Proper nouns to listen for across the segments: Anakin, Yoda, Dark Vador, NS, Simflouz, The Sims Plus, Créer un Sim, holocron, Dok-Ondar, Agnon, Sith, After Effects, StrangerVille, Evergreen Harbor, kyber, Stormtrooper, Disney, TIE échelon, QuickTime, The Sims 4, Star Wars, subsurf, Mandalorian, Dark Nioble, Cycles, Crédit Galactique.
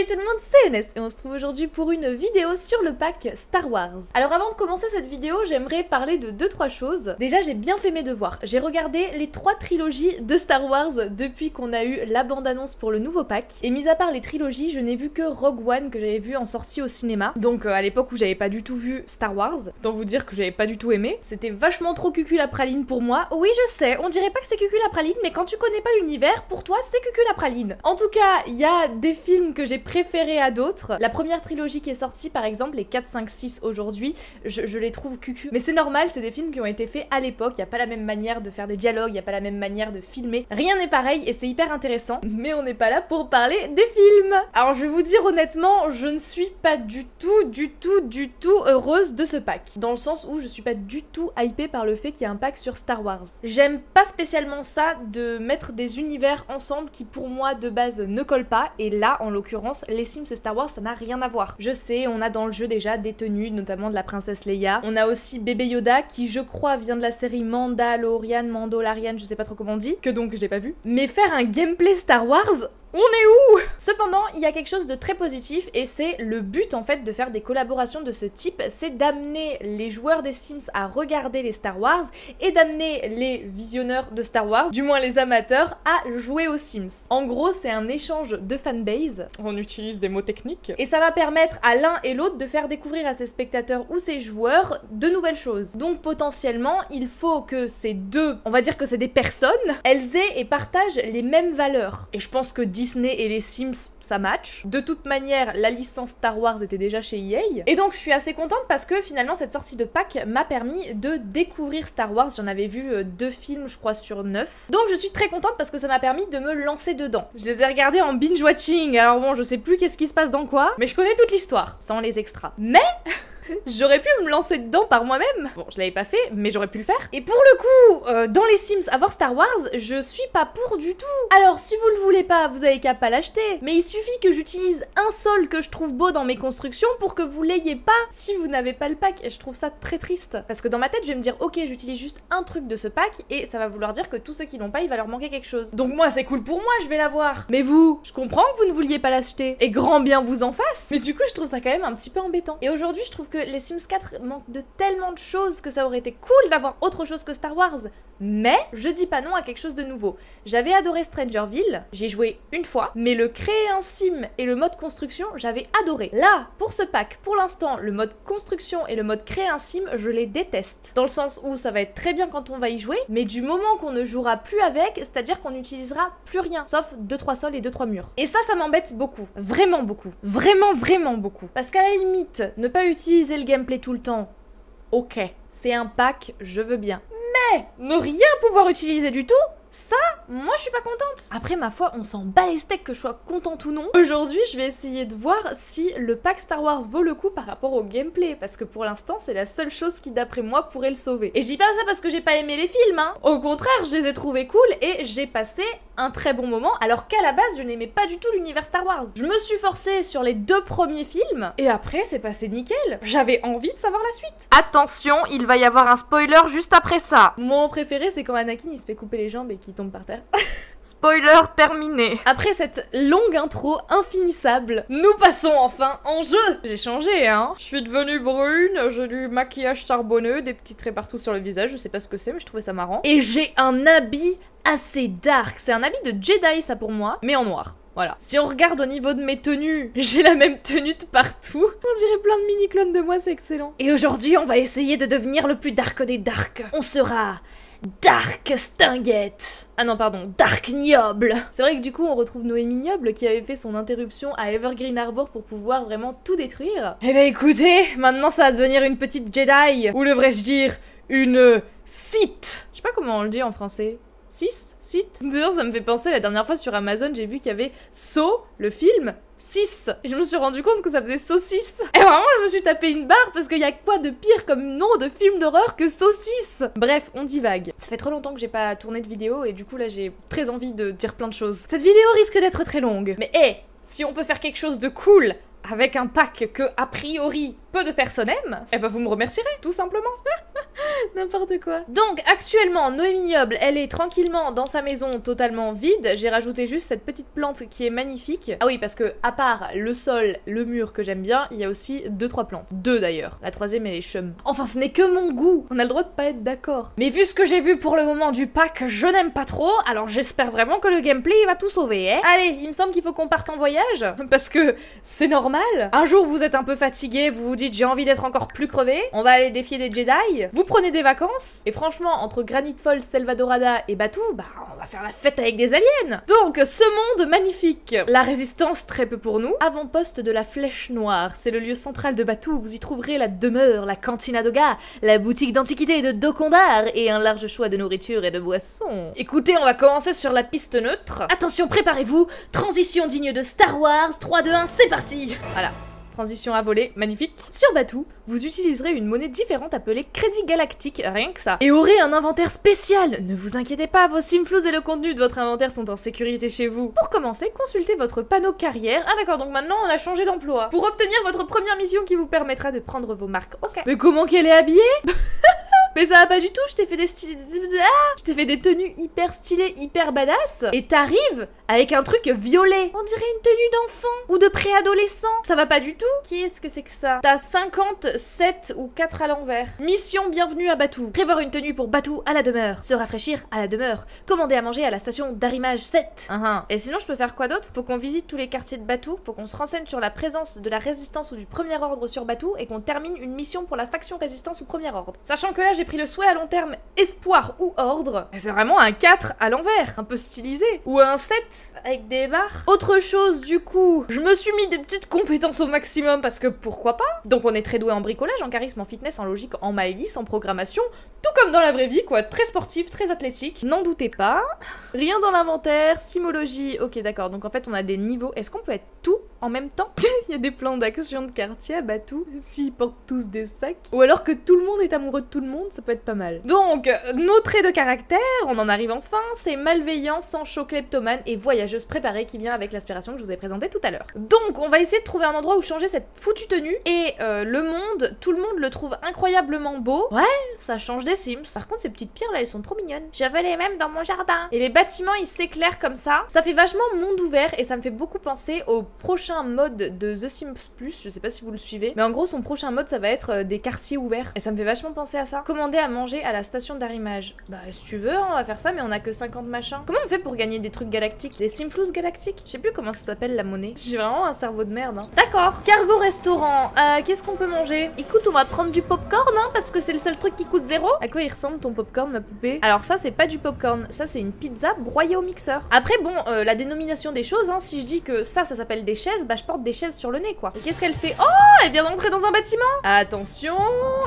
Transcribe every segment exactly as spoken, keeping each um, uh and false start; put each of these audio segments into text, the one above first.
Salut tout le monde, c'est Enes et on se trouve aujourd'hui pour une vidéo sur le pack Star Wars. Alors avant de commencer cette vidéo, j'aimerais parler de deux trois choses. Déjà, j'ai bien fait mes devoirs. J'ai regardé les trois trilogies de Star Wars depuis qu'on a eu la bande-annonce pour le nouveau pack. Et mis à part les trilogies, je n'ai vu que Rogue One que j'avais vu en sortie au cinéma. Donc euh, à l'époque où j'avais pas du tout vu Star Wars, autant vous dire que j'avais pas du tout aimé. C'était vachement trop cucul à praline pour moi. Oui, je sais, on dirait pas que c'est cucul à praline, mais quand tu connais pas l'univers, pour toi c'est cucul à praline. En tout cas, il y a des films que j'ai préférés à d'autres. La première trilogie qui est sortie par exemple, les quatre, cinq, six aujourd'hui, je, je les trouve cucu. Mais c'est normal, c'est des films qui ont été faits à l'époque, il n'y a pas la même manière de faire des dialogues, il n'y a pas la même manière de filmer, rien n'est pareil et c'est hyper intéressant, mais on n'est pas là pour parler des films. Alors je vais vous dire honnêtement, je ne suis pas du tout, du tout, du tout heureuse de ce pack. Dans le sens où je suis pas du tout hypée par le fait qu'il y a un pack sur Star Wars. J'aime pas spécialement ça de mettre des univers ensemble qui pour moi de base ne collent pas, et là en l'occurrence les Sims et Star Wars, ça n'a rien à voir. Je sais, on a dans le jeu déjà des tenues, notamment de la princesse Leia. On a aussi bébé Yoda, qui je crois vient de la série Mandalorian, Mandalorian, je sais pas trop comment on dit, que donc j'ai pas vu. Mais faire un gameplay Star Wars, on est où? Cependant, il y a quelque chose de très positif et c'est le but en fait de faire des collaborations de ce type, c'est d'amener les joueurs des Sims à regarder les Star Wars et d'amener les visionneurs de Star Wars, du moins les amateurs, à jouer aux Sims. En gros, c'est un échange de fanbase, on utilise des mots techniques, et ça va permettre à l'un et l'autre de faire découvrir à ses spectateurs ou ses joueurs de nouvelles choses. Donc potentiellement, il faut que ces deux, on va dire que c'est des personnes, elles aient et partagent les mêmes valeurs. Et je pense que Disney et les Sims, ça match. De toute manière, la licence Star Wars était déjà chez E A. Et donc, je suis assez contente parce que finalement, cette sortie de pack m'a permis de découvrir Star Wars. J'en avais vu deux films, je crois, sur neuf. Donc, je suis très contente parce que ça m'a permis de me lancer dedans. Je les ai regardés en binge-watching. Alors bon, je sais plus qu'est-ce qui se passe dans quoi, mais je connais toute l'histoire, sans les extras. Mais... j'aurais pu me lancer dedans par moi-même. Bon, je l'avais pas fait, mais j'aurais pu le faire. Et pour le coup, euh, dans les Sims, avoir Star Wars, je suis pas pour du tout. Alors, si vous le voulez pas, vous avez qu'à pas l'acheter. Mais il suffit que j'utilise un sol que je trouve beau dans mes constructions pour que vous l'ayez pas si vous n'avez pas le pack. Et je trouve ça très triste. Parce que dans ma tête, je vais me dire, ok, j'utilise juste un truc de ce pack et ça va vouloir dire que tous ceux qui l'ont pas, il va leur manquer quelque chose. Donc moi, c'est cool pour moi, je vais l'avoir. Mais vous, je comprends que vous ne vouliez pas l'acheter. Et grand bien vous en fasse. Mais du coup, je trouve ça quand même un petit peu embêtant. Et aujourd'hui, je trouve que les Sims quatre manquent de tellement de choses que ça aurait été cool d'avoir autre chose que Star Wars. Mais je dis pas non à quelque chose de nouveau. J'avais adoré StrangerVille, j'ai joué une fois, mais le créer un sim et le mode construction, j'avais adoré. Là, pour ce pack, pour l'instant, le mode construction et le mode créer un sim, je les déteste. Dans le sens où ça va être très bien quand on va y jouer, mais du moment qu'on ne jouera plus avec, c'est-à-dire qu'on n'utilisera plus rien, sauf deux trois sols et deux trois murs. Et ça, ça m'embête beaucoup. Vraiment beaucoup. Vraiment, vraiment beaucoup. Parce qu'à la limite, ne pas utiliser le gameplay tout le temps, ok, c'est un pack, je veux bien. Mais ne rien pouvoir utiliser du tout, ça, moi je suis pas contente. Après ma foi, on s'en bat les steaks que je sois contente ou non. Aujourd'hui, je vais essayer de voir si le pack Star Wars vaut le coup par rapport au gameplay, parce que pour l'instant, c'est la seule chose qui d'après moi pourrait le sauver. Et je dis pas ça parce que j'ai pas aimé les films, hein. Au contraire, je les ai trouvés cool et j'ai passé un très bon moment, alors qu'à la base, je n'aimais pas du tout l'univers Star Wars. Je me suis forcée sur les deux premiers films, et après, c'est passé nickel. J'avais envie de savoir la suite. Attention, il va y avoir un spoiler juste après ça. Mon préféré, c'est quand Anakin, il se fait couper les jambes et qu'il tombe par terre. Spoiler terminé. Après cette longue intro infinissable, nous passons enfin en jeu. J'ai changé, hein. Je suis devenue brune, j'ai du maquillage charbonneux, des petits traits partout sur le visage, je sais pas ce que c'est, mais je trouvais ça marrant. Et j'ai un habit assez dark. C'est un habit de Jedi, ça pour moi, mais en noir. Voilà. Si on regarde au niveau de mes tenues, j'ai la même tenue de partout. On dirait plein de mini-clones de moi, c'est excellent. Et aujourd'hui, on va essayer de devenir le plus dark des darks. On sera... Dark Stinguette. Ah non, pardon, Dark Nioble. C'est vrai que du coup, on retrouve Noémie Nioble qui avait fait son interruption à Evergreen Harbor pour pouvoir vraiment tout détruire. Eh ben écoutez, maintenant ça va devenir une petite Jedi. Ou devrais-je dire, une Sith. Je sais pas comment on le dit en français. Sith, Sith. D'ailleurs, ça me fait penser, la dernière fois sur Amazon, j'ai vu qu'il y avait So, le film, six. Et je me suis rendu compte que ça faisait Saucisse. Et vraiment, je me suis tapé une barre parce qu'il y a quoi de pire comme nom de film d'horreur que Saucisse? Bref, on divague. Ça fait trop longtemps que j'ai pas tourné de vidéo et du coup là j'ai très envie de dire plein de choses. Cette vidéo risque d'être très longue. Mais hé, hey, si on peut faire quelque chose de cool avec un pack que a priori peu de personnes aiment, eh ben vous me remercierez, tout simplement. N'importe quoi. Donc actuellement, Noémie Nioble, elle est tranquillement dans sa maison totalement vide. J'ai rajouté juste cette petite plante qui est magnifique. Ah oui, parce que à part le sol, le mur que j'aime bien, il y a aussi deux trois plantes. Deux d'ailleurs. La troisième elle est chum. Enfin, ce n'est que mon goût. On a le droit de pas être d'accord. Mais vu ce que j'ai vu pour le moment du pack, je n'aime pas trop. Alors j'espère vraiment que le gameplay il va tout sauver, hein. Allez, il me semble qu'il faut qu'on parte en voyage parce que c'est normal. Un jour vous êtes un peu fatigué, vous vous dites j'ai envie d'être encore plus crevé. On va aller défier des Jedi. Vous prenez des vacances. Et franchement, entre Granite Falls, Salvadorada et Batuu, bah on va faire la fête avec des aliens. Donc ce monde magnifique. La résistance très peu pour nous. Avant-poste de la Flèche Noire, c'est le lieu central de Batuu. Vous y trouverez la demeure, la cantina d'Oga, la boutique d'antiquités de Dok-Ondar et un large choix de nourriture et de boissons. Écoutez, on va commencer sur la piste neutre. Attention, préparez-vous. Transition digne de Star Wars. trois, deux, un, c'est parti. Voilà. Transition à voler, magnifique. Sur Batuu, vous utiliserez une monnaie différente appelée Crédit Galactique, rien que ça. Et aurez un inventaire spécial. Ne vous inquiétez pas, vos Simflouz et le contenu de votre inventaire sont en sécurité chez vous. Pour commencer, consultez votre panneau carrière. Ah d'accord, donc maintenant on a changé d'emploi. Pour obtenir votre première mission qui vous permettra de prendre vos marques. Ok. Mais comment qu'elle est habillée? Mais ça va pas du tout, je t'ai fait des styles... Ah, je t'ai fait des tenues hyper stylées, hyper badass. Et t'arrives avec un truc violet. On dirait une tenue d'enfant ou de préadolescent. Ça va pas du tout. Qu'est-ce que c'est que ça? T'as cinquante-sept ou quatre à l'envers. Mission bienvenue à Batuu. Prévoir une tenue pour Batuu à la demeure. Se rafraîchir à la demeure. Commander à manger à la station d'arrimage sept. Uh -huh. Et sinon je peux faire quoi d'autre? Faut qu'on visite tous les quartiers de Batuu. Faut qu'on se renseigne sur la présence de la résistance ou du premier ordre sur Batuu. Et qu'on termine une mission pour la faction résistance ou premier ordre. Sachant que là j'ai pris le souhait à long terme espoir ou ordre. C'est vraiment un quatre à l'envers, un peu stylisé. Ou un sept avec des barres. Autre chose du coup, je me suis mis des petites compétences au maximum parce que pourquoi pas. Donc on est très doué en bricolage, en charisme, en fitness, en logique, en maïlis, en programmation. Tout comme dans la vraie vie quoi, très sportif, très athlétique. N'en doutez pas. Rien dans l'inventaire, simologie. Ok d'accord, donc en fait on a des niveaux. Est-ce qu'on peut être tout en même temps? Il y a des plans d'action de quartier à Batuu. S'ils portent tous des sacs. Ou alors que tout le monde est amoureux de tout le monde. Ça peut être pas mal. Donc, nos traits de caractère, on en arrive enfin, c'est malveillant, sans chaud, kleptomane et voyageuse préparée qui vient avec l'aspiration que je vous ai présentée tout à l'heure. Donc, on va essayer de trouver un endroit où changer cette foutue tenue et euh, le monde, tout le monde le trouve incroyablement beau. Ouais, ça change des Sims. Par contre, ces petites pierres là, elles sont trop mignonnes. J'avais les mêmes dans mon jardin. Et les bâtiments, ils s'éclairent comme ça. Ça fait vachement monde ouvert et ça me fait beaucoup penser au prochain mode de The Sims Plus. Je sais pas si vous le suivez, mais en gros, son prochain mode, ça va être des quartiers ouverts. Et ça me fait vachement penser à ça. Commander à manger à la station d'arrimage. Bah si tu veux, on va faire ça, mais on a que cinquante machins. Comment on fait pour gagner des trucs galactiques? Des Simflouz galactiques? Je sais plus comment ça s'appelle la monnaie. J'ai vraiment un cerveau de merde, hein. D'accord. Cargo restaurant. Euh, qu'est-ce qu'on peut manger? Écoute, on va prendre du popcorn, hein, parce que c'est le seul truc qui coûte zéro. À quoi il ressemble ton popcorn, ma poupée? Alors ça, c'est pas du popcorn. Ça, c'est une pizza broyée au mixeur. Après, bon, euh, la dénomination des choses, hein. Si je dis que ça, ça s'appelle des chaises, bah je porte des chaises sur le nez, quoi. Et qu'est-ce qu'elle fait? Oh, elle vient d'entrer dans un bâtiment. Attention.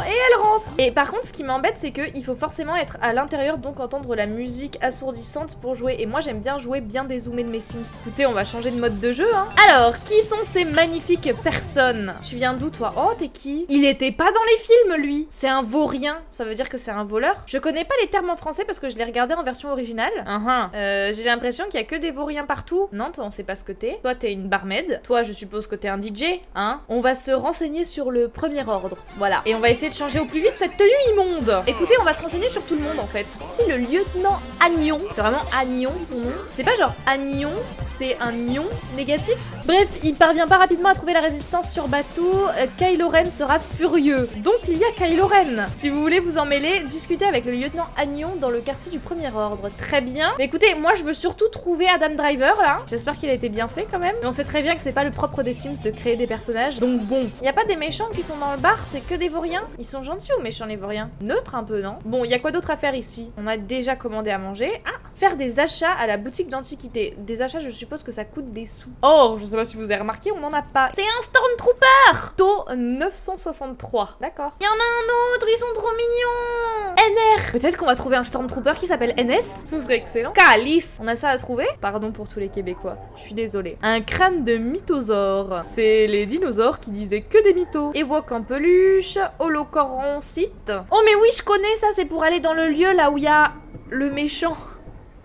Et elle rentre. Et par contre, ce qui m'embête, c'est qu'il faut forcément être à l'intérieur, donc entendre la musique assourdissante pour jouer. Et moi, j'aime bien jouer bien dézoomé de mes Sims. Écoutez, on va changer de mode de jeu, hein. Alors, qui sont ces magnifiques personnes? Tu viens d'où, toi? Oh, t'es qui? Il était pas dans les films, lui. C'est un vaurien. Ça veut dire que c'est un voleur. Je connais pas les termes en français parce que je les regardais en version originale. Uh-huh. euh, J'ai l'impression qu'il y a que des vauriens partout. Non, toi, on sait pas ce que t'es. Toi, t'es une barmaid. Toi, je suppose que t'es un D J, hein. On va se renseigner sur le premier ordre. Voilà. Et on va essayer de changer au plus vite cette tenue immonde. Écoutez, on va se renseigner sur tout le monde en fait. Si le lieutenant Agnon, c'est vraiment Agnon son nom, c'est pas genre Agnon, c'est un ion négatif. Bref, il parvient pas rapidement à trouver la résistance sur Batuu, euh, Kylo Ren sera furieux. Donc il y a Kylo Ren. Si vous voulez vous emmêler, discutez avec le lieutenant Agnon dans le quartier du premier ordre. Très bien. Mais écoutez, moi je veux surtout trouver Adam Driver là. J'espère qu'il a été bien fait quand même. Mais on sait très bien que c'est pas le propre des Sims de créer des personnages. Donc bon, il y a pas des méchants qui sont dans le bar, c'est que des vauriens. Ils sont gentils aux méchants les vauriens. Neutre un peu, non? Bon, il y a quoi d'autre à faire ici? On a déjà commandé à manger. Ah, faire des achats à la boutique d'antiquité. Des achats, je suppose que ça coûte des sous. Or, je sais pas si vous avez remarqué, on n'en a pas. C'est un Stormtrooper! Taux neuf cent soixante-trois. D'accord. Il y en a un autre, ils sont trop mignons! N R! Peut-être qu'on va trouver un Stormtrooper qui s'appelle N S? Ce serait excellent. Calice! On a ça à trouver? Pardon pour tous les Québécois, je suis désolée. Un crâne de mythosaure. C'est les dinosaures qui disaient que des mythos. Ewok en peluche, holocoron site. Oh mais oui, je connais ça, c'est pour aller dans le lieu là où il y a le méchant.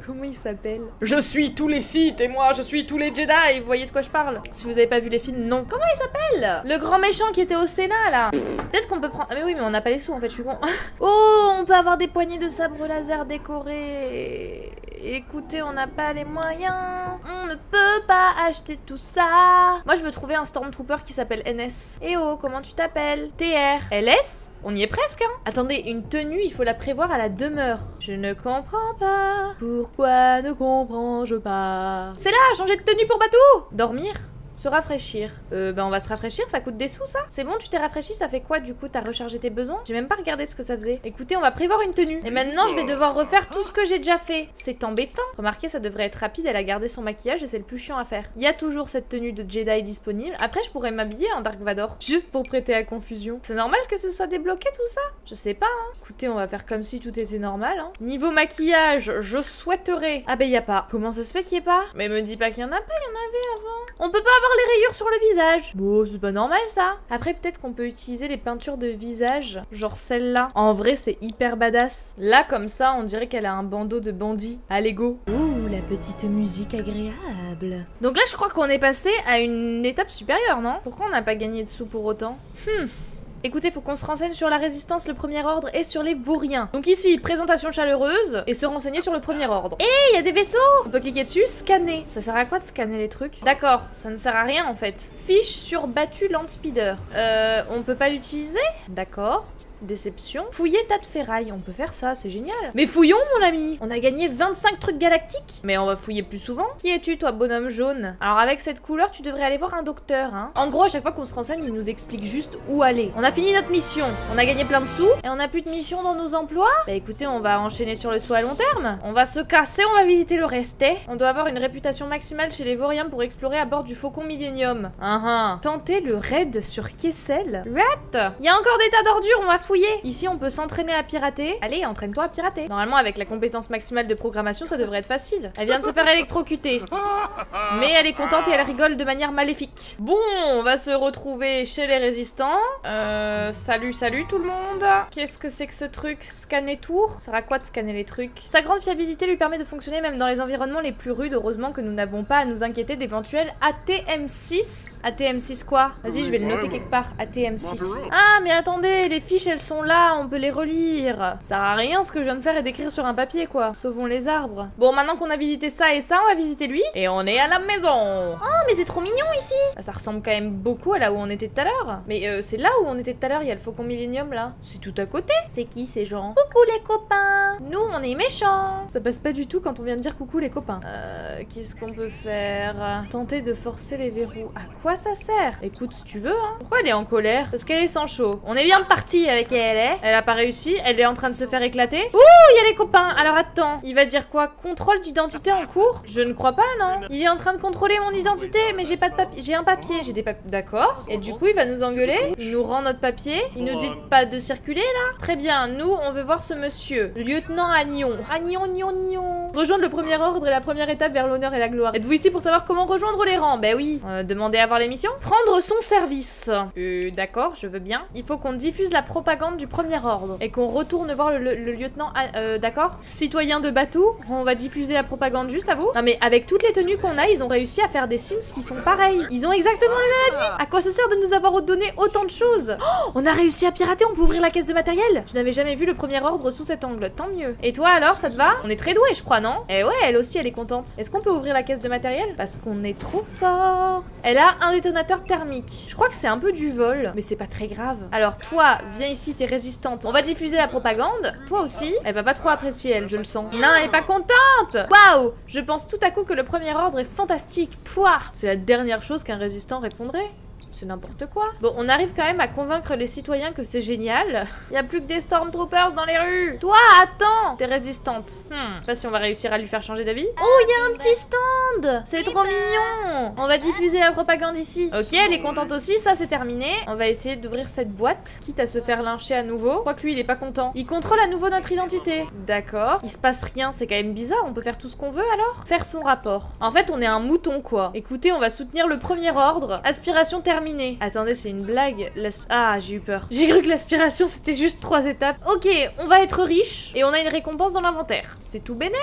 Comment il s'appelle? Je suis tous les Sith et moi je suis tous les Jedi. Vous voyez de quoi je parle? Si vous avez pas vu les films, non. Comment il s'appelle? Le grand méchant qui était au Sénat là. Peut-être qu'on peut prendre... Ah mais oui mais on n'a pas les sous en fait, je suis con. Oh, on peut avoir des poignées de sabre laser décorées. Écoutez, on n'a pas les moyens. On ne peut pas acheter tout ça. Moi je veux trouver un Stormtrooper qui s'appelle N S. Eh oh, comment tu t'appelles? T R. L S? On y est presque hein. Attendez, une tenue, il faut la prévoir à la demeure. Je ne comprends pas. Pourquoi ne comprends-je pas? C'est là, changer de tenue pour Batuu. Dormir? Se rafraîchir. Euh, ben on va se rafraîchir, ça coûte des sous ça. C'est bon, tu t'es rafraîchi, ça fait quoi du coup? T'as rechargé tes besoins? J'ai même pas regardé ce que ça faisait. Écoutez, on va prévoir une tenue. Et maintenant, je vais devoir refaire tout ce que j'ai déjà fait. C'est embêtant. Remarquez, ça devrait être rapide, elle a gardé son maquillage et c'est le plus chiant à faire. Il y a toujours cette tenue de Jedi disponible. Après, je pourrais m'habiller en Dark Vador, juste pour prêter à confusion. C'est normal que ce soit débloqué tout ça? Je sais pas, hein. Écoutez, on va faire comme si tout était normal, hein. Niveau maquillage, je souhaiterais... Ah ben y a pas. Comment ça se fait qu'il y ait pas? Mais me dis pas qu'il y en a pas, il y en avait avant. On peut pas avoir les rayures sur le visage. Bon, c'est pas normal ça. Après peut-être qu'on peut utiliser les peintures de visage, genre celle-là. En vrai c'est hyper badass. Là comme ça on dirait qu'elle a un bandeau de bandit. Allez go. Ouh, la petite musique agréable. Donc là je crois qu'on est passé à une étape supérieure, non? Pourquoi on n'a pas gagné de sous pour autant? Hmm. Écoutez, faut qu'on se renseigne sur la résistance, le premier ordre et sur les vauriens. Donc ici, présentation chaleureuse et se renseigner sur le premier ordre. Eh, hey, il y a des vaisseaux! On peut cliquer dessus, scanner. Ça sert à quoi de scanner les trucs? D'accord, ça ne sert à rien en fait. Fiche sur Batuu Land Speeder. Euh, on peut pas l'utiliser? D'accord. Déception. Fouiller tas de ferraille, on peut faire ça, c'est génial. Mais fouillons mon ami. On a gagné vingt-cinq trucs galactiques. Mais on va fouiller plus souvent. Qui es-tu toi, bonhomme jaune? Alors avec cette couleur tu devrais aller voir un docteur hein. En gros à chaque fois qu'on se renseigne il nous explique juste où aller. On a fini notre mission, on a gagné plein de sous. Et on a plus de mission dans nos emplois. Bah écoutez, on va enchaîner sur le saut à long terme. On va se casser, on va visiter le reste. On doit avoir une réputation maximale chez les vauriens pour explorer à bord du Faucon Millenium. Hein hein. Tenter le raid sur Kessel. What? Il y a encore des tas d'ordures, on va fouiller. Ici on peut s'entraîner à pirater. Allez, entraîne-toi à pirater. Normalement avec la compétence maximale de programmation ça devrait être facile. Elle vient de se faire électrocuter. Mais elle est contente et elle rigole de manière maléfique. Bon, on va se retrouver chez les résistants. Euh, salut, salut tout le monde. Qu'est-ce que c'est que ce truc? Scanner tour? Ça sert à quoi de scanner les trucs? Sa grande fiabilité lui permet de fonctionner même dans les environnements les plus rudes. Heureusement que nous n'avons pas à nous inquiéter d'éventuels A T M six. A T M six quoi? Vas-y, je vais le noter quelque part. A T M six. Ah mais attendez, les fiches elles sont là, on peut les relire. Ça sert à rien ce que je viens de faire et d'écrire sur un papier quoi. Sauvons les arbres. Bon, maintenant qu'on a visité ça et ça, on va visiter lui et on est à la maison. Oh mais c'est trop mignon ici. Ça ressemble quand même beaucoup à là où on était tout à l'heure. Mais euh, c'est là où on était tout à l'heure, il y a le Faucon Millenium là. C'est tout à côté. C'est qui ces gens? Coucou les copains. Nous on est méchants. Ça passe pas du tout quand on vient de dire coucou les copains. Euh, qu'est-ce qu'on peut faire? Tenter de forcer les verrous. À quoi ça sert? Écoute si tu veux hein. Pourquoi elle est en colère? Parce qu'elle est sans chaud. On est bien parti avec qui elle est. Elle a pas réussi, elle est en train de se faire éclater. Ouh, il y a les copains. Alors attends, il va dire quoi? Contrôle d'identité en cours? Je ne crois pas, non. Il est en train de contrôler mon identité, mais j'ai pas de papier. J'ai un papier, j'ai des papiers. D'accord. Et du coup, il va nous engueuler. Il nous rend notre papier. Il nous dit pas de circuler là. Très bien, nous, on veut voir ce monsieur. Lieutenant Agnon. Agnon, Agnon, Agnon. Rejoindre le premier ordre et la première étape vers l'honneur et la gloire. Êtes-vous ici pour savoir comment rejoindre les rangs? Ben oui. Euh, demander à voir les missions. Prendre son service. Euh, d'accord, je veux bien. Il faut qu'on diffuse la propagande du premier ordre et qu'on retourne voir le, le, le lieutenant euh, d'accord, citoyen de Batuu. On va diffuser la propagande juste à vous. Non mais avec toutes les tenues qu'on a, ils ont réussi à faire des Sims qui sont pareils. Ils ont exactement le même avis. À quoi ça sert de nous avoir donné autant de choses? Oh, on a réussi à pirater, on peut ouvrir la caisse de matériel. Je n'avais jamais vu le premier ordre sous cet angle, tant mieux. Et toi alors, ça te va? On est très doués je crois, non? Et ouais, elle aussi elle est contente. Est-ce qu'on peut ouvrir la caisse de matériel? Parce qu'on est trop forte. Elle a un détonateur thermique. Je crois que c'est un peu du vol, mais c'est pas très grave. Alors toi, viens ici. Si t'es résistante, on va diffuser la propagande. Toi aussi, elle va pas trop apprécier elle, je le sens. Non, elle est pas contente. Waouh, je pense tout à coup que le premier ordre est fantastique. Pouah, c'est la dernière chose qu'un résistant répondrait. C'est n'importe quoi. Bon, on arrive quand même à convaincre les citoyens que c'est génial. Il y a plus que des Stormtroopers dans les rues. Toi, attends, t'es résistante. Hmm, je sais pas si on va réussir à lui faire changer d'avis. Oh, il y a un petit stand. C'est trop mignon. On va diffuser la propagande ici. Ok, elle est contente aussi, ça c'est terminé. On va essayer d'ouvrir cette boîte, quitte à se faire lyncher à nouveau. Je crois que lui, il est pas content. Il contrôle à nouveau notre identité. D'accord. Il se passe rien, c'est quand même bizarre. On peut faire tout ce qu'on veut alors. Faire son rapport. En fait, on est un mouton quoi. Écoutez, on va soutenir le premier ordre. Aspiration terminé. Attendez, c'est une blague. Ah, j'ai eu peur. J'ai cru que l'aspiration, c'était juste trois étapes. Ok, on va être riche et on a une récompense dans l'inventaire. C'est tout bénef.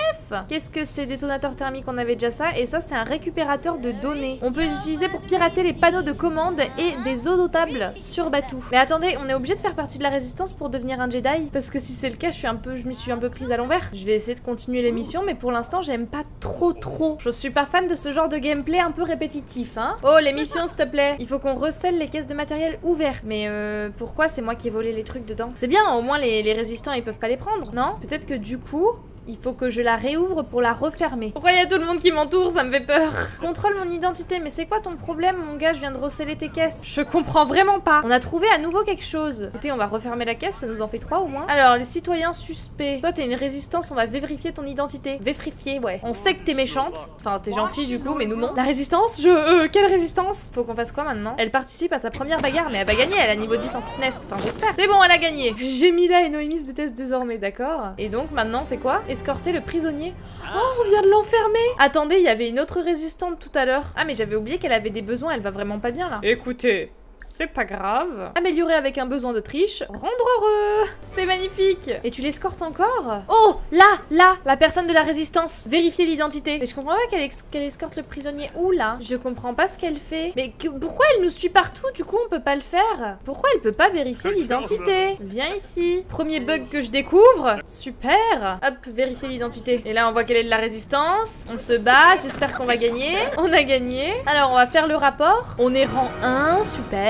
Qu'est-ce que c'est? Détonateur thermique, on avait déjà ça. Et ça, c'est un récupérateur de données. On peut les utiliser pour pirater les panneaux de commande et des eaux notables sur Batuu. Mais attendez, on est obligé de faire partie de la résistance pour devenir un Jedi? Parce que si c'est le cas, je suis un peu, je m'y suis un peu prise à l'envers. Je vais essayer de continuer l'émission, mais pour l'instant, j'aime pas trop trop. Je suis pas fan de ce genre de gameplay un peu répétitif, hein. Oh, les missions, s'il te plaît. Il faut qu'on recèle les caisses de matériel ouvertes. Mais euh, pourquoi c'est moi qui ai volé les trucs dedans? C'est bien, au moins les, les résistants, ils peuvent pas les prendre, non? Peut-être que du coup... il faut que je la réouvre pour la refermer. Pourquoi il y a tout le monde qui m'entoure? Ça me fait peur. Contrôle mon identité. Mais c'est quoi ton problème, mon gars? Je viens de receller tes caisses. Je comprends vraiment pas. On a trouvé à nouveau quelque chose. Écoutez, on va refermer la caisse. Ça nous en fait trois au moins. Alors, les citoyens suspects. Toi, t'es une résistance. On va vérifier ton identité. Vérifier, ouais. On sait que t'es méchante. Enfin, t'es gentille du coup, mais nous non. La résistance? Je... Euh, quelle résistance? Faut qu'on fasse quoi maintenant? Elle participe à sa première bagarre, mais elle va gagner. Elle a niveau dix en fitness. Enfin, j'espère. C'est bon, elle a gagné. Gemila et Noémie se détestent désormais, d'accord? Et donc, maintenant, on fait quoi? Escorter le prisonnier. Oh, on vient de l'enfermer. Attendez, il y avait une autre résistante tout à l'heure. Ah, mais j'avais oublié qu'elle avait des besoins. Elle va vraiment pas bien là. Écoutez, c'est pas grave. Améliorer avec un besoin de triche. Rendre heureux. C'est magnifique. Et tu l'escortes encore? Oh, là, là, la personne de la résistance. Vérifier l'identité. Mais je comprends pas qu'elle qu'elle escorte le prisonnier. Ouh là, je comprends pas ce qu'elle fait. Mais que, pourquoi elle nous suit partout? Du coup, on peut pas le faire. Pourquoi elle peut pas vérifier l'identité? Viens ici. Premier bug que je découvre. Super. Hop, vérifier l'identité. Et là, on voit qu'elle est de la résistance. On se bat. J'espère qu'on va gagner. On a gagné. Alors, on va faire le rapport. On est rang un. Super.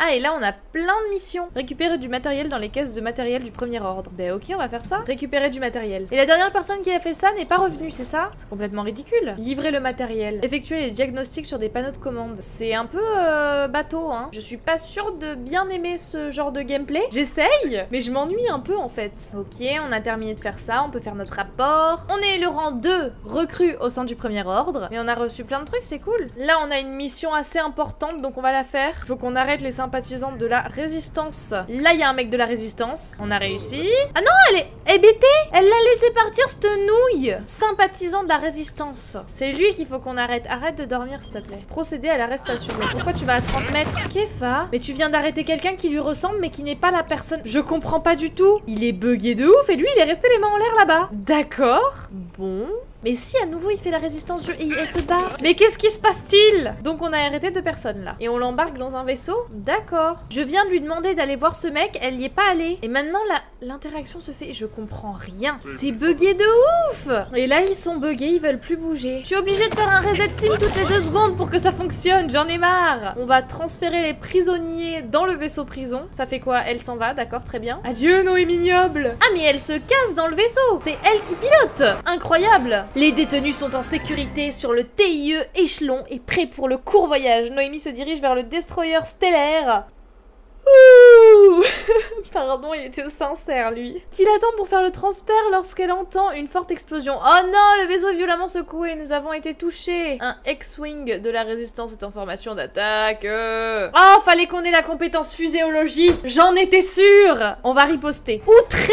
Ah, et là on a plein de missions. Récupérer du matériel dans les caisses de matériel du premier ordre. Ben ok, on va faire ça. Récupérer du matériel. Et la dernière personne qui a fait ça n'est pas revenue, c'est ça? C'est complètement ridicule. Livrer le matériel. Effectuer les diagnostics sur des panneaux de commande. C'est un peu euh, bateau, hein. Je suis pas sûre de bien aimer ce genre de gameplay. J'essaye, mais je m'ennuie un peu en fait. Ok, on a terminé de faire ça. On peut faire notre rapport. On est le rang deux recrue au sein du premier ordre. Et on a reçu plein de trucs, c'est cool. Là on a une mission assez importante, donc on va la faire. Faut qu'on arrête les sympathisantes de la résistance. Là, il y a un mec de la résistance. On a réussi. Ah non, elle est hébétée. Elle l'a laissé partir, cette nouille. Sympathisant de la résistance. C'est lui qu'il faut qu'on arrête. Arrête de dormir, s'il te plaît. Procéder à l'arrestation. Mais pourquoi tu vas à trente mètres? Kefa. Mais tu viens d'arrêter quelqu'un qui lui ressemble, mais qui n'est pas la personne. Je comprends pas du tout. Il est bugué de ouf. Et lui, il est resté les mains en l'air là-bas. D'accord. Bon... mais si, à nouveau, il fait la résistance et il se bat. Mais qu'est-ce qui se passe-t-il? Donc on a arrêté deux personnes, là. Et on l'embarque dans un vaisseau? D'accord. Je viens de lui demander d'aller voir ce mec, elle n'y est pas allée. Et maintenant, là, l'interaction se fait. Je comprends rien. C'est bugué de ouf. Et là, ils sont bugués, ils veulent plus bouger. Je suis obligée de faire un reset sim toutes les deux secondes pour que ça fonctionne. J'en ai marre. On va transférer les prisonniers dans le vaisseau prison. Ça fait quoi? Elle s'en va, d'accord, très bien. Adieu, Noémie Nioble. Ah, mais elle se casse dans le vaisseau. C'est elle qui pilote. Incroyable. Les détenus sont en sécurité sur le T I E échelon et prêts pour le court voyage. Noémie se dirige vers le destroyer stellaire. Ouh. Pardon, il était sincère lui. Qu'il attend pour faire le transfert lorsqu'elle entend une forte explosion. Oh non, le vaisseau est violemment secoué, nous avons été touchés. Un X-Wing de la résistance est en formation d'attaque. Euh... Oh, fallait qu'on ait la compétence fuséologie. J'en étais sûre. On va riposter. Outré.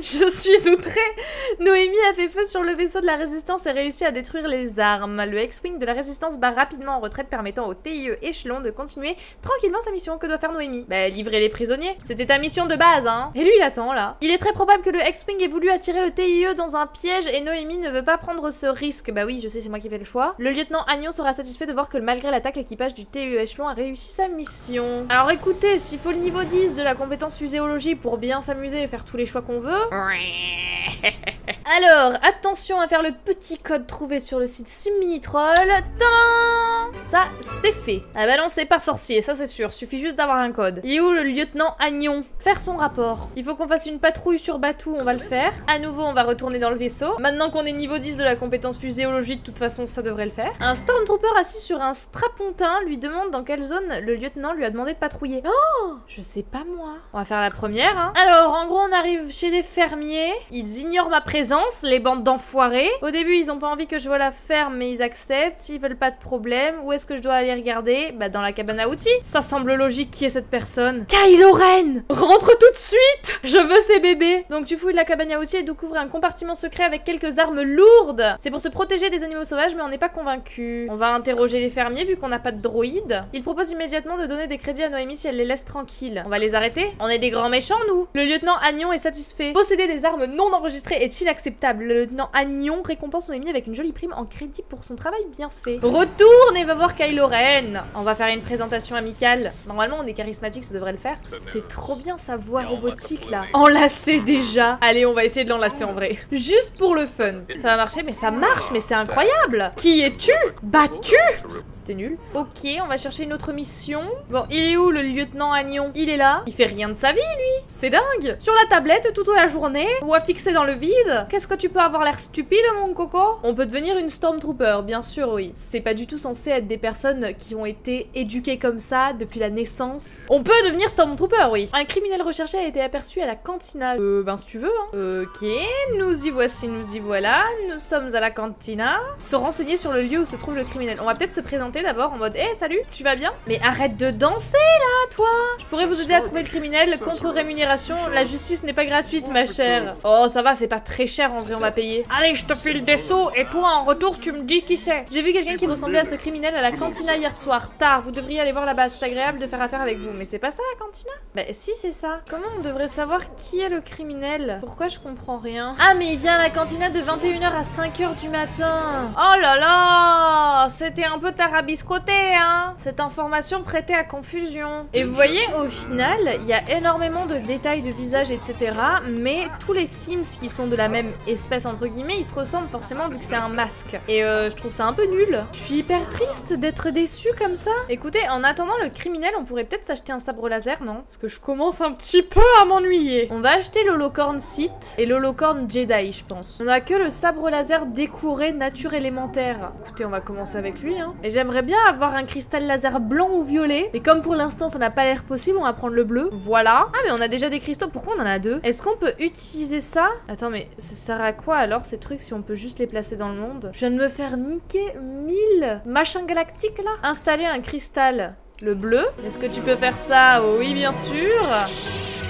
Je suis outrée. Noémie a fait feu sur le vaisseau de la résistance et réussi à détruire les armes. Le X-Wing de la résistance bat rapidement en retraite, permettant au T I E échelon de continuer tranquillement sa mission. Que doit faire Noémie? Bah, livrer les prisonniers. C'était ta mission de base, hein. Et lui, il attend, là. Il est très probable que le X-Wing ait voulu attirer le T I E dans un piège et Noémie ne veut pas prendre ce risque. Bah oui, je sais, c'est moi qui fais le choix. Le lieutenant Agnon sera satisfait de voir que malgré l'attaque, l'équipage du T I E échelon a réussi sa mission. Alors écoutez, s'il faut le niveau dix de la compétence fuséologie pour bien s'amuser et faire tous les choix qu'on veut. Alors, attention à faire le petit code trouvé sur le site Simminitroll. Tadam! Ça, c'est fait. Ah bah non, c'est pas sorcier, ça c'est sûr. Suffit juste d'avoir un code. Il est où le lieutenant Agnon? Faire son rapport. Il faut qu'on fasse une patrouille sur Batuu, on va le faire. À nouveau, on va retourner dans le vaisseau. Maintenant qu'on est niveau dix de la compétence fuséologie, de toute façon, ça devrait le faire. Un Stormtrooper assis sur un strapontin lui demande dans quelle zone le lieutenant lui a demandé de patrouiller. Oh! Je sais pas moi. On va faire la première, hein. Alors, en gros, on arrive chez des fermiers, ils ignorent ma présence, les bandes d'enfoirés. Au début, ils ont pas envie que je voie la ferme, mais ils acceptent, ils veulent pas de problème, problème. Où est-ce que je dois aller regarder? Bah dans la cabane à outils. Ça semble logique. Qui est cette personne? Kylo Ren! Rentre tout de suite! Je veux ces bébés! Donc tu fouilles la cabane à outils et découvres un compartiment secret avec quelques armes lourdes. C'est pour se protéger des animaux sauvages mais on n'est pas convaincu. On va interroger les fermiers vu qu'on n'a pas de droïdes. Ils proposent immédiatement de donner des crédits à Noémie si elle les laisse tranquilles. On va les arrêter? On est des grands méchants nous! Le lieutenant Agnon est satisfait. Posséder des armes non enregistrées est inacceptable. Le lieutenant Agnon récompense Noémie avec une jolie prime en crédit pour son travail bien fait. Retourne et va voir Kylo Ren. On va faire une présentation amicale. Normalement on est charismatique, ça devrait le faire. C'est trop bien sa voix robotique là. Enlacé déjà. Allez, on va essayer de l'enlacer en vrai. Juste pour le fun. Ça va marcher, mais ça marche, mais c'est incroyable. Qui es-tu? Batuu? C'était nul. Ok, on va chercher une autre mission. Bon, il est où le lieutenant Agnon? Il est là. Il fait rien de sa vie lui. C'est dingue. Sur la tablette toute la journée ou à fixer dans le vide. Qu'est-ce que tu peux avoir l'air stupide mon coco? On peut devenir une Stormtrooper, bien sûr oui. C'est pas du tout censé être des personnes qui ont été éduquées comme ça depuis la naissance. On peut devenir Stormtrooper, oui. Un criminel recherché a été aperçu à la cantina. Euh, ben si tu veux, hein. Ok, nous y voici, nous y voilà. Nous sommes à la cantina. Se renseigner sur le lieu où se trouve le criminel. On va peut-être se présenter d'abord en mode, hé, hey, salut, tu vas bien? Mais arrête de danser là, toi. Je pourrais vous aider à trouver le criminel contre rémunération. La justice n'est pas gratuite, ma chère. Oh, ça va, c'est pas très cher en vrai, on va payer. Allez, je te file des seaux et toi, en retour, tu me dis qui c'est. J'ai vu quelqu'un qui ressemblait à ce criminel à la cantina hier soir. Tard, vous devriez aller voir là-bas, c'est agréable de faire affaire avec vous. Mais c'est pas ça la cantina? Bah si, c'est ça. Comment on devrait savoir qui est le criminel? Pourquoi je comprends rien? Ah, mais il vient à la cantina de vingt et une heures à cinq heures du matin. Oh là là, c'était un peu tarabiscoté, hein? Cette information prêtait à confusion. Et vous voyez, au final, il y a énormément de détails de visage, et cetera. Mais tous les Sims qui sont de la même espèce entre guillemets, ils se ressemblent forcément vu que c'est un masque. Et euh, je trouve ça un peu nul. Je suis hyper triste d'être déçue comme ça. Écoutez, en attendant le criminel, on pourrait peut-être s'acheter un sabre laser, non? Parce que je commence un petit peu à m'ennuyer. On va acheter l'holocorn Sith et l'holocorn Jedi, je pense. On a que le sabre laser décoré nature élémentaire. Écoutez, on va commencer avec lui, hein. Et j'aimerais bien avoir un cristal laser blanc ou violet. Mais comme pour l'instant ça n'a pas l'air possible, on va prendre le bleu. Voilà. Ah mais on a déjà des cristaux, pourquoi on en a deux? Est-ce qu'on peut utiliser ça? Attends, mais ça sert à quoi alors ces trucs si on peut juste les placer dans le monde? Je viens de me faire niquer mille machins galactiques là. Installer un cristal, le bleu. Est-ce que tu peux faire ça? Oui, bien sûr.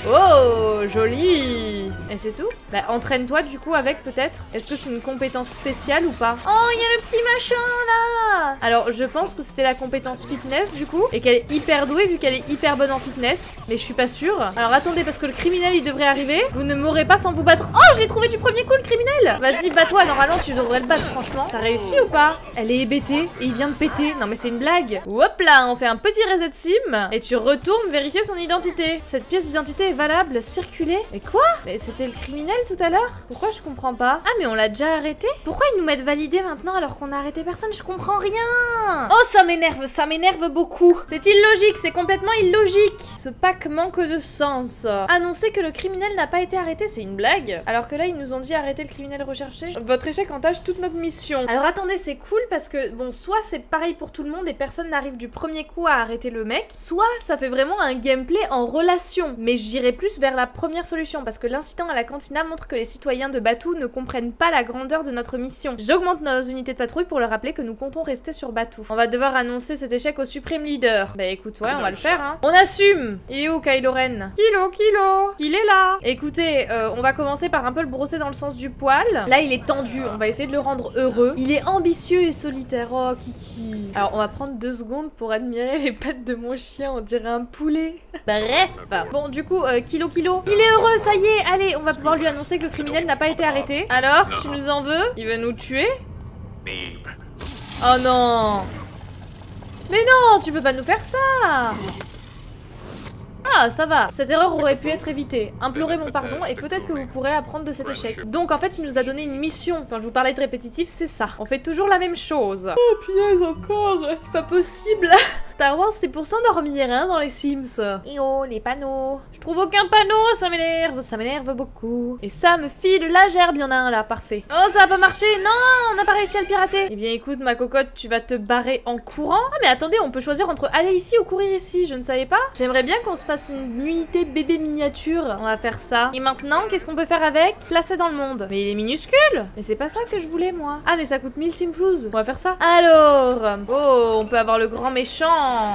Oh, joli! Et c'est tout? Bah, entraîne-toi du coup avec peut-être. Est-ce que c'est une compétence spéciale ou pas? Oh, il y a le petit machin là! Alors, je pense que c'était la compétence fitness du coup. Et qu'elle est hyper douée vu qu'elle est hyper bonne en fitness. Mais je suis pas sûre. Alors, attendez, parce que le criminel il devrait arriver. Vous ne mourrez pas sans vous battre. Oh, j'ai trouvé du premier coup le criminel! Vas-y, bats-toi. Normalement, tu devrais le battre, franchement. T'as réussi ou pas? Elle est hébétée et il vient de péter. Non, mais c'est une blague. Hop là, on fait un petit reset sim. Et tu retournes vérifier son identité. Cette pièce d'identité est valable, circuler. Et quoi? Mais c'était le criminel tout à l'heure? Pourquoi je comprends pas? Ah mais on l'a déjà arrêté? Pourquoi ils nous mettent validé maintenant alors qu'on a arrêté personne? Je comprends rien. Oh ça m'énerve, ça m'énerve beaucoup. C'est illogique, c'est complètement illogique. Ce pack manque de sens. Annoncer que le criminel n'a pas été arrêté, c'est une blague. Alors que là ils nous ont dit arrêter le criminel recherché. Votre échec entache toute notre mission. Alors attendez, c'est cool parce que bon, soit c'est pareil pour tout le monde et personne n'arrive du premier coup à arrêter le mec, soit ça fait vraiment un gameplay en relation. Mais j'irai plus vers la première solution parce que l'incident à la cantina montre que les citoyens de Batuu ne comprennent pas la grandeur de notre mission. J'augmente nos unités de patrouille pour leur rappeler que nous comptons rester sur Batuu. On va devoir annoncer cet échec au suprême leader. Bah écoute, ouais, on va le faire, hein. On assume. Il est où Kylo Ren? Kylo, Kylo, il est là. Écoutez, euh, on va commencer par un peu le brosser dans le sens du poil. Là, il est tendu. On va essayer de le rendre heureux. Il est ambitieux et solitaire. Oh, Kiki. Alors, on va prendre deux secondes pour admirer les pattes de mon chien. On dirait un poulet. Bref. Bon, du coup, euh, Kilo Kilo. Il est heureux, ça y est. Allez, on va pouvoir lui annoncer que le criminel n'a pas été arrêté. Alors, tu nous en veux? Il veut nous tuer? Oh non. Mais non, tu peux pas nous faire ça. Ah, ça va. Cette erreur aurait pu être évitée. Implorez mon pardon et peut-être que vous pourrez apprendre de cet échec. Donc en fait, il nous a donné une mission. Quand je vous parlais de répétitif, c'est ça. On fait toujours la même chose. Oh, punaise encore. C'est pas possible. Star Wars, c'est pour s'endormir, hein, dans les Sims. Et oh, les panneaux. Je trouve aucun panneau, ça m'énerve, ça m'énerve beaucoup. Et ça me file la gerbe, y'en a un là, parfait. Oh, ça a pas marché, non, on n'a pas réussi à le pirater. Eh bien, écoute, ma cocotte, tu vas te barrer en courant. Ah, mais attendez, on peut choisir entre aller ici ou courir ici, je ne savais pas. J'aimerais bien qu'on se fasse une unité bébé miniature. On va faire ça. Et maintenant, qu'est-ce qu'on peut faire avec? Placer dans le monde. Mais il est minuscule. Mais c'est pas ça que je voulais, moi. Ah, mais ça coûte mille simflouz. On va faire ça. Alors, oh, on peut avoir le grand méchant.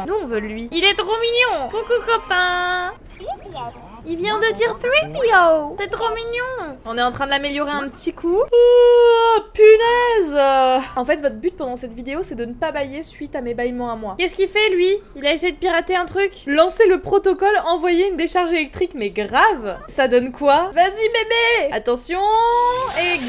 Nous, on veut lui. Il est trop mignon. Coucou, copain. Il vient de dire trois P O. C'est trop mignon. On est en train de l'améliorer un petit coup. Oh, punaise. En fait, votre but pendant cette vidéo, c'est de ne pas bailler suite à mes bâillements à moi. Qu'est-ce qu'il fait, lui? Il a essayé de pirater un truc. Lancer le protocole, envoyer une décharge électrique, mais grave. Ça donne quoi? Vas-y, bébé. Attention. Et...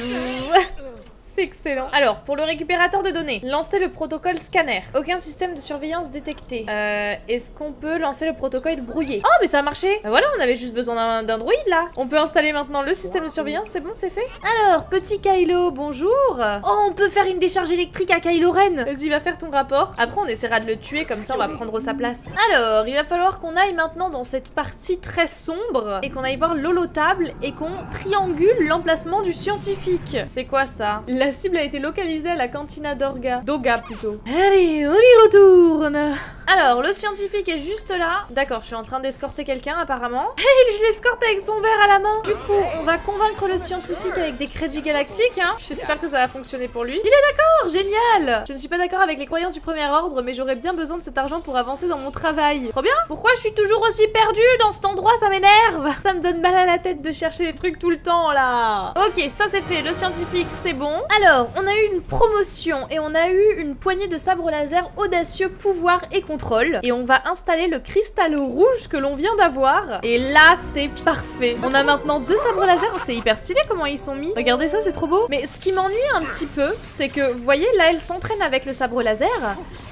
c'est excellent. Alors, pour le récupérateur de données, lancez le protocole scanner. Aucun système de surveillance détecté. Euh, est-ce qu'on peut lancer le protocole brouillé? Oh, mais ça a marché. Ben voilà, on avait juste besoin d'un droïde, là. On peut installer maintenant le système de surveillance, c'est bon, c'est fait. Alors, petit Kylo, bonjour. Oh, on peut faire une décharge électrique à Kylo Ren. Vas-y, va faire ton rapport. Après, on essaiera de le tuer, comme ça, on va prendre sa place. Alors, il va falloir qu'on aille maintenant dans cette partie très sombre et qu'on aille voir l'holotable et qu'on triangule l'emplacement du scientifique. C'est quoi, ça? La cible a été localisée à la cantina d'Orga. Doga plutôt. Allez, on y retourne. Alors, le scientifique est juste là. D'accord, je suis en train d'escorter quelqu'un apparemment. Hey, je l'escorte avec son verre à la main. Du coup, on va convaincre le scientifique avec des crédits galactiques, hein. J'espère que ça va fonctionner pour lui. Il est d'accord, génial. Je ne suis pas d'accord avec les croyances du premier ordre, mais j'aurais bien besoin de cet argent pour avancer dans mon travail. Trop bien. Pourquoi je suis toujours aussi perdue dans cet endroit? Ça m'énerve. Ça me donne mal à la tête de chercher des trucs tout le temps, là. Ok, ça c'est fait. Le scientifique, c'est bon. Alors, on a eu une promotion et on a eu une poignée de sabres laser audacieux, pouvoir et contrôle. Et on va installer le cristal rouge que l'on vient d'avoir. Et là, c'est parfait. On a maintenant deux sabres laser. C'est hyper stylé comment ils sont mis. Regardez ça, c'est trop beau. Mais ce qui m'ennuie un petit peu, c'est que, vous voyez, là, elle s'entraîne avec le sabre laser.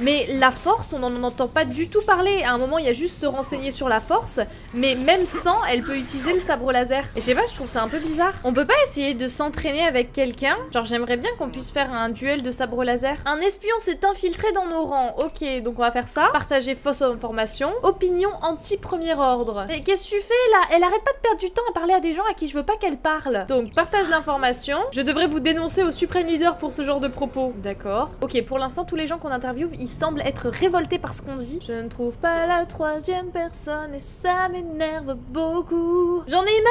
Mais la force, on n'en entend pas du tout parler. À un moment, il y a juste se renseigner sur la force. Mais même sans, elle peut utiliser le sabre laser. Et je sais pas, je trouve ça un peu bizarre. On peut pas essayer de s'entraîner avec quelqu'un? Genre, j'aimerais bien qu'on puisse faire un duel de sabre laser. Un espion s'est infiltré dans nos rangs. Ok, donc on va faire ça. Partager fausse information. Opinion anti-premier ordre. Mais qu'est-ce que tu fais là? Elle arrête pas de perdre du temps à parler à des gens à qui je veux pas qu'elle parle. Donc partage l'information. Je devrais vous dénoncer au suprême leader pour ce genre de propos. D'accord. Ok, pour l'instant, tous les gens qu'on interviewe, ils semblent être révoltés par ce qu'on dit. Je ne trouve pas la troisième personne et ça m'énerve beaucoup. J'en ai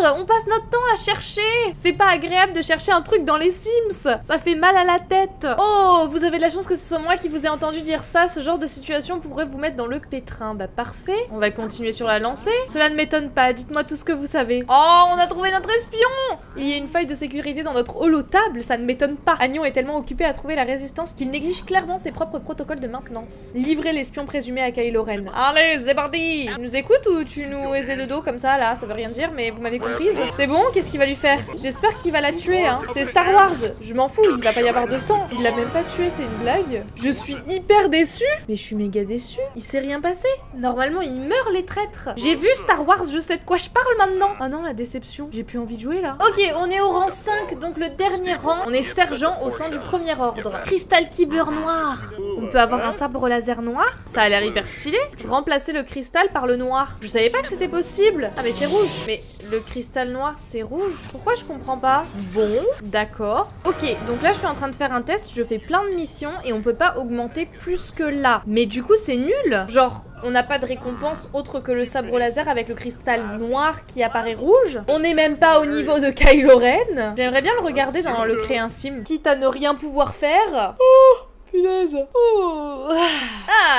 marre! On passe notre temps à chercher. C'est pas agréable de chercher un truc dans les sites. Ça fait mal à la tête. Oh, vous avez de la chance que ce soit moi qui vous ai entendu dire ça. Ce genre de situation pourrait vous mettre dans le pétrin. Bah parfait. On va continuer sur la lancée. Cela ne m'étonne pas. Dites-moi tout ce que vous savez. Oh, on a trouvé notre espion. Il y a une faille de sécurité dans notre holotable. Ça ne m'étonne pas. Agnon est tellement occupé à trouver la résistance qu'il néglige clairement ses propres protocoles de maintenance. Livrer l'espion présumé à Kylo Ren. Allez, c'est parti. Tu nous écoutes ou tu nous aisais de dos comme ça là? Ça veut rien dire, mais vous m'avez comprise. C'est bon. Qu'est-ce qu'il va lui faire? J'espère qu'il va la tuer. Hein. C'est Star Wars. Je m'en fous, il va pas y avoir de sang. Il l'a même pas tué, c'est une blague. Je suis hyper déçue. Mais je suis méga déçue. Il s'est rien passé. Normalement, ils meurent les traîtres. J'ai vu Star Wars, je sais de quoi je parle maintenant. Ah non, la déception. J'ai plus envie de jouer là. Ok, on est au rang cinq, donc le dernier rang. On est sergent au sein du premier ordre. Cristal Kyber noir. On peut avoir un sabre laser noir. Ça a l'air hyper stylé. Remplacer le cristal par le noir. Je savais pas que c'était possible. Ah mais c'est rouge. Mais le cristal noir, c'est rouge. Pourquoi je comprends pas? Bon, d'accord. Ok, donc là je suis en train de faire un test, je fais plein de missions et on peut pas augmenter plus que là. Mais du coup c'est nul. Genre on n'a pas de récompense autre que le sabre laser avec le cristal noir qui apparaît rouge. On n'est même pas au niveau de Kylo Ren. J'aimerais bien le regarder dans le créer un sim. Quitte à ne rien pouvoir faire. Oh punaise. Oh.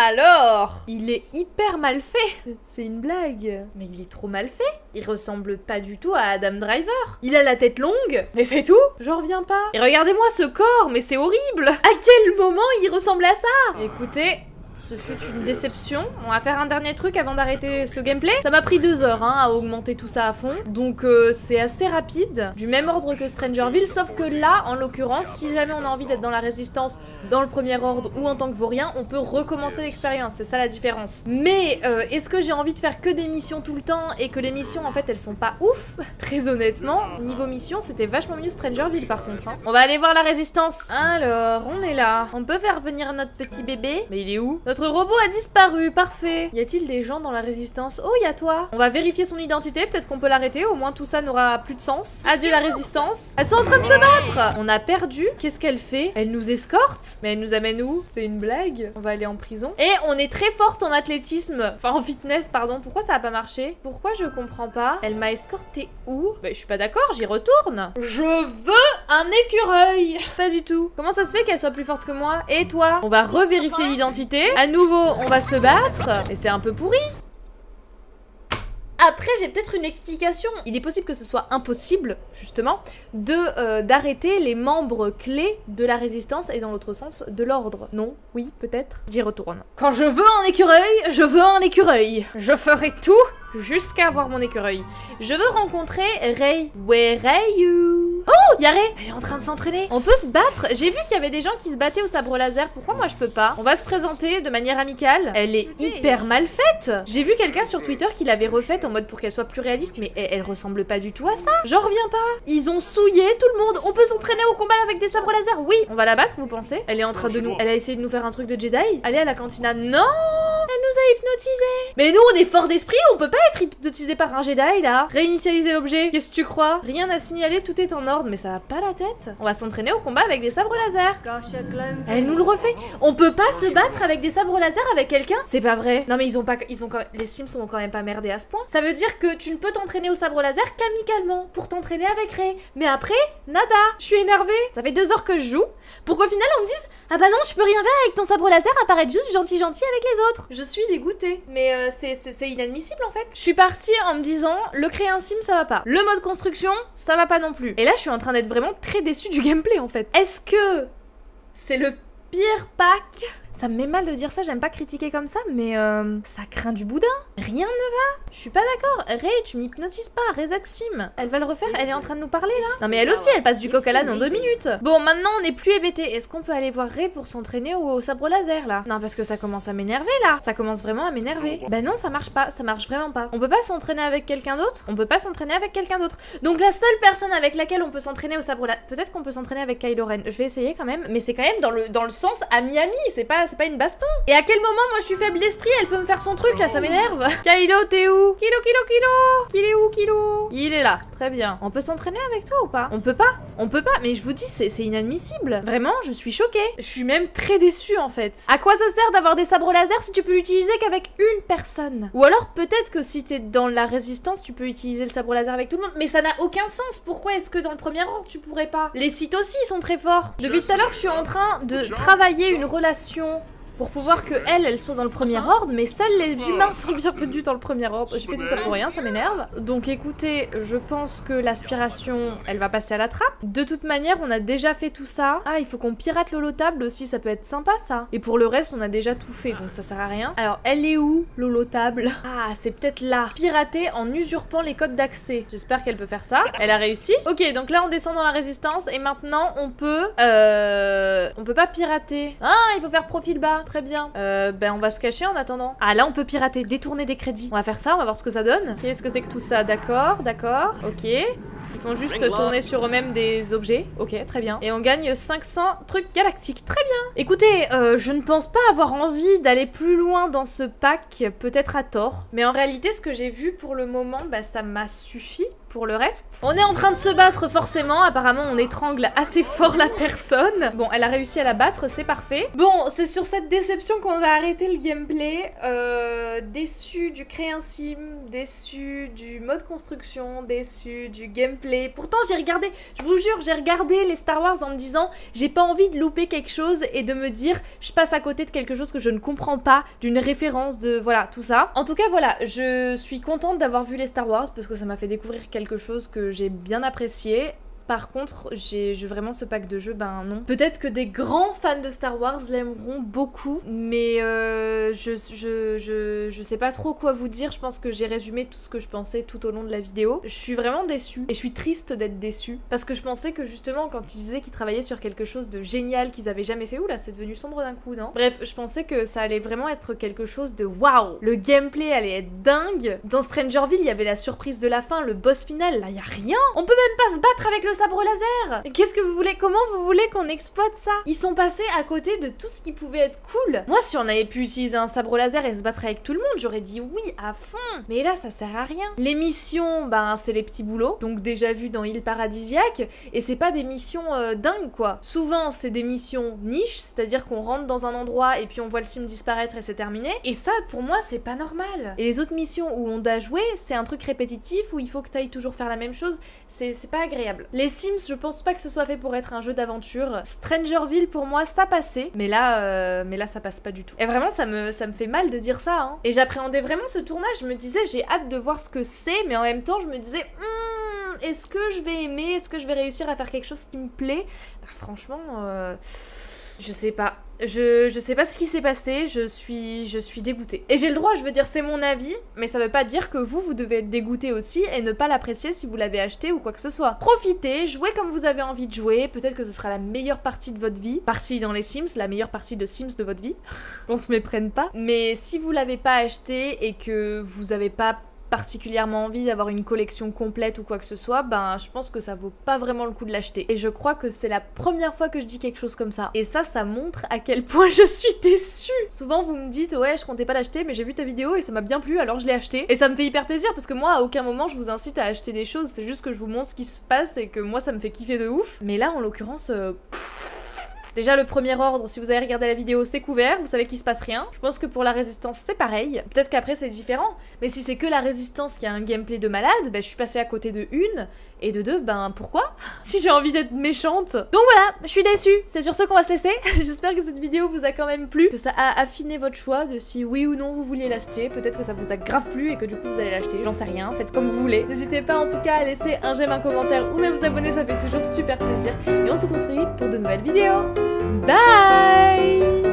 Alors, il est hyper mal fait. C'est une blague. Mais il est trop mal fait. Il ressemble pas du tout à Adam Driver. Il a la tête longue, mais c'est tout. J'en reviens pas. Et regardez-moi ce corps, mais c'est horrible. À quel moment il ressemble à ça? Écoutez... ce fut une déception. On va faire un dernier truc avant d'arrêter ce gameplay. Ça m'a pris deux heures hein, à augmenter tout ça à fond. Donc euh, c'est assez rapide. Du même ordre que StrangerVille. Sauf que là, en l'occurrence, si jamais on a envie d'être dans la résistance, dans le premier ordre ou en tant que vaurien, on peut recommencer l'expérience. C'est ça la différence. Mais euh, est-ce que j'ai envie de faire que des missions tout le temps et que les missions en fait elles sont pas ouf? Très honnêtement, niveau mission, c'était vachement mieux StrangerVille par contre. Hein. On va aller voir la résistance. Alors, on est là. On peut faire venir notre petit bébé. Mais il est où? Notre robot a disparu, parfait. Y a-t-il des gens dans la résistance? Oh, y a toi. On va vérifier son identité, peut-être qu'on peut l'arrêter, au moins tout ça n'aura plus de sens. Adieu la résistance. Elles sont en train de se battre. On a perdu. Qu'est-ce qu'elle fait? Elle nous escorte? Mais elle nous amène où? C'est une blague? On va aller en prison. Et on est très forte en athlétisme, enfin en fitness, pardon. Pourquoi ça a pas marché? Pourquoi je comprends pas? Elle m'a escorté où? Bah, je suis pas d'accord, j'y retourne. Je veux un écureuil. Pas du tout. Comment ça se fait qu'elle soit plus forte que moi? Et toi? On va revérifier l'identité. À nouveau, on va se battre. Et c'est un peu pourri. Après, j'ai peut-être une explication. Il est possible que ce soit impossible, justement, de euh, d'arrêter les membres clés de la résistance et dans l'autre sens de l'ordre. Non, oui, peut-être. J'y retourne. Quand je veux un écureuil, je veux un écureuil. Je ferai tout jusqu'à avoir mon écureuil. Je veux rencontrer Rey. Where are you? Oh, y'a Rey. Elle est en train de s'entraîner. On peut se battre. J'ai vu qu'il y avait des gens qui se battaient au sabre laser. Pourquoi moi je peux pas? On va se présenter de manière amicale. Elle est hyper mal faite. J'ai vu quelqu'un sur Twitter qui l'avait refaite en mode pour qu'elle soit plus réaliste, mais elle, elle ressemble pas du tout à ça. J'en reviens pas. Ils ont souillé tout le monde. On peut s'entraîner au combat avec des sabres laser. Oui. On va la battre, vous pensez? Elle est en train de nous... Elle a essayé de nous faire un truc de Jedi. Allez à la cantina. Non, elle nous a hypnotisés. Mais nous, on est fort d'esprit. On peut pas être hypnotisé par un Jedi, là. Réinitialiser l'objet. Qu'est-ce que tu crois? Rien à signaler, tout est en ordre, mais ça va pas la tête. On va s'entraîner au combat avec des sabres laser. Elle nous le refait. On peut pas se battre avec des sabres laser avec quelqu'un? C'est pas vrai. Non mais ils ont pas... Ils ont quand même... Les Sims sont quand même pas merdés à ce point. Ça veut dire que tu ne peux t'entraîner au sabre laser qu'amicalement, pour t'entraîner avec Rey. Mais après, nada, je suis énervée. Ça fait deux heures que je joue, pour qu'au final on me dise « Ah bah non, tu peux rien faire avec ton sabre laser, apparaître juste gentil gentil avec les autres ». Je suis dégoûtée, mais euh, c'est inadmissible en fait. Je suis partie en me disant « Le créer un sim, ça va pas. Le mode construction, ça va pas non plus. » Et là, je suis en train d'être vraiment très déçue du gameplay en fait. Est-ce que c'est le pire pack? Ça me met mal de dire ça, j'aime pas critiquer comme ça, mais euh, ça craint du boudin. Rien ne va. Je suis pas d'accord. Rey, tu m'hypnotises pas. Reset sim. Elle va le refaire. Elle est en train de nous parler là. Non mais elle aussi, elle passe du coq à l'âne en deux minutes. Bon, maintenant on n'est plus hébété. Est-ce qu'on peut aller voir Rey pour s'entraîner au sabre laser là? Non, parce que ça commence à m'énerver là. Ça commence vraiment à m'énerver. Bah non, ça marche pas. Ça marche vraiment pas. On peut pas s'entraîner avec quelqu'un d'autre. On peut pas s'entraîner avec quelqu'un d'autre. Donc la seule personne avec laquelle on peut s'entraîner au sabre laser, peut-être qu'on peut s'entraîner avec Kylo Ren. Je vais essayer quand même. Mais c'est quand même dans le dans le sens ami-ami. C'est pas c'est pas une baston. Et à quel moment moi je suis faible d'esprit, elle peut me faire son truc là, ça m'énerve. Kylo, t'es où? Kylo, Kylo, Kylo. Qu'il est où, Kylo? Il est là, très bien. On peut s'entraîner avec toi ou pas? On peut pas, on peut pas, mais je vous dis, c'est inadmissible. Vraiment, je suis choquée. Je suis même très déçue en fait. À quoi ça sert d'avoir des sabres laser si tu peux l'utiliser qu'avec une personne? Ou alors peut-être que si t'es dans la résistance, tu peux utiliser le sabre laser avec tout le monde, mais ça n'a aucun sens. Pourquoi est-ce que dans le premier ordre tu pourrais pas? Les Sith aussi, ils sont très forts. Depuis tout à l'heure, je suis en train de travailler une relation pour pouvoir que elle, elle soit dans le premier ordre, mais seuls les humains sont bienvenus dans le premier ordre. J'ai fait tout ça pour rien, ça m'énerve. Donc écoutez, je pense que l'aspiration, elle va passer à la trappe. De toute manière, on a déjà fait tout ça. Ah, il faut qu'on pirate Lolo Table aussi, ça peut être sympa ça. Et pour le reste, on a déjà tout fait, donc ça sert à rien. Alors, elle est où, Lolo Table? Ah, c'est peut-être là. Pirater en usurpant les codes d'accès. J'espère qu'elle peut faire ça. Elle a réussi. Ok, donc là, on descend dans la résistance, et maintenant, on peut... Euh... On peut pas pirater. Ah, il faut faire profil bas. Très bien. Euh, ben on va se cacher en attendant. Ah là on peut pirater, détourner des crédits. On va faire ça, on va voir ce que ça donne. Qu'est-ce que c'est que tout ça? D'accord, d'accord. Ok. Ils font juste tourner sur eux-mêmes des objets. Ok, très bien. Et on gagne cinq cents trucs galactiques. Très bien. Écoutez, euh, je ne pense pas avoir envie d'aller plus loin dans ce pack, peut-être à tort. Mais en réalité, ce que j'ai vu pour le moment, bah ça m'a suffi. Pour le reste, on est en train de se battre forcément. Apparemment, on étrangle assez fort la personne. Bon, elle a réussi à la battre, c'est parfait. Bon, c'est sur cette déception qu'on va arrêter le gameplay. Euh, déçu du créer un sim, déçu du mode construction, déçu du gameplay. Pourtant, j'ai regardé, je vous jure, j'ai regardé les Star Wars en me disant j'ai pas envie de louper quelque chose et de me dire je passe à côté de quelque chose que je ne comprends pas, d'une référence, de voilà, tout ça. En tout cas, voilà, je suis contente d'avoir vu les Star Wars parce que ça m'a fait découvrir quelque Quelque chose que j'ai bien apprécié. Par contre, j'ai vraiment ce pack de jeux, ben non. Peut-être que des grands fans de Star Wars l'aimeront beaucoup, mais euh, je, je, je, je sais pas trop quoi vous dire. Je pense que j'ai résumé tout ce que je pensais tout au long de la vidéo. Je suis vraiment déçue, et je suis triste d'être déçue, parce que je pensais que justement, quand ils disaient qu'ils travaillaient sur quelque chose de génial qu'ils avaient jamais fait, oula, c'est devenu sombre d'un coup, non? Bref, je pensais que ça allait vraiment être quelque chose de waouh! Le gameplay allait être dingue! Dans StrangerVille, il y avait la surprise de la fin, le boss final, là, y a rien! On peut même pas se battre avec le sabre laser. Qu'est-ce que vous voulez? Comment vous voulez qu'on exploite ça? Ils sont passés à côté de tout ce qui pouvait être cool. Moi, si on avait pu utiliser un sabre laser et se battre avec tout le monde, j'aurais dit oui à fond. Mais là, ça sert à rien. Les missions, ben, c'est les petits boulots. Donc déjà vu dans Île Paradisiaque. Et c'est pas des missions euh, dingues, quoi. Souvent, c'est des missions niches, c'est-à-dire qu'on rentre dans un endroit et puis on voit le sim disparaître et c'est terminé. Et ça, pour moi, c'est pas normal. Et les autres missions où on doit jouer, c'est un truc répétitif où il faut que t'ailles toujours faire la même chose. C'est pas agréable. Les Sims, je pense pas que ce soit fait pour être un jeu d'aventure. StrangerVille, pour moi, ça passait. Mais là, euh, mais là, ça passe pas du tout. Et vraiment, ça me, ça me fait mal de dire ça, hein. Et j'appréhendais vraiment ce tournage. Je me disais, j'ai hâte de voir ce que c'est, mais en même temps, je me disais, hmm, est-ce que je vais aimer? Est-ce que je vais réussir à faire quelque chose qui me plaît? Bah, franchement, euh, je sais pas. Je, je sais pas ce qui s'est passé, je suis, je suis dégoûtée. Et j'ai le droit, je veux dire, c'est mon avis, mais ça veut pas dire que vous, vous devez être dégoûté aussi et ne pas l'apprécier si vous l'avez acheté ou quoi que ce soit. Profitez, jouez comme vous avez envie de jouer, peut-être que ce sera la meilleure partie de votre vie, partie dans les Sims, la meilleure partie de Sims de votre vie, qu'on se méprenne pas. Mais si vous l'avez pas acheté et que vous avez pas particulièrement envie d'avoir une collection complète ou quoi que ce soit, ben je pense que ça vaut pas vraiment le coup de l'acheter. Et je crois que c'est la première fois que je dis quelque chose comme ça. Et ça, ça montre à quel point je suis déçue. Souvent vous me dites, ouais je comptais pas l'acheter mais j'ai vu ta vidéo et ça m'a bien plu alors je l'ai acheté. Et ça me fait hyper plaisir parce que moi à aucun moment je vous incite à acheter des choses, c'est juste que je vous montre ce qui se passe et que moi ça me fait kiffer de ouf. Mais là en l'occurrence... Euh... Déjà le premier ordre, si vous avez regardé la vidéo, c'est couvert, vous savez qu'il se passe rien. Je pense que pour la résistance c'est pareil, peut-être qu'après c'est différent, mais si c'est que la résistance qui a un gameplay de malade, ben, je suis passée à côté de une, et de deux, ben pourquoi? Si j'ai envie d'être méchante. Donc voilà, je suis déçue, c'est sur ce qu'on va se laisser, j'espère que cette vidéo vous a quand même plu, que ça a affiné votre choix de si oui ou non vous vouliez l'acheter, peut-être que ça vous a grave plu et que du coup vous allez l'acheter, j'en sais rien, faites comme vous voulez. N'hésitez pas en tout cas à laisser un j'aime, un commentaire ou même vous abonner, ça fait toujours super plaisir, et on se retrouve très vite pour de nouvelles vidéos. Bye!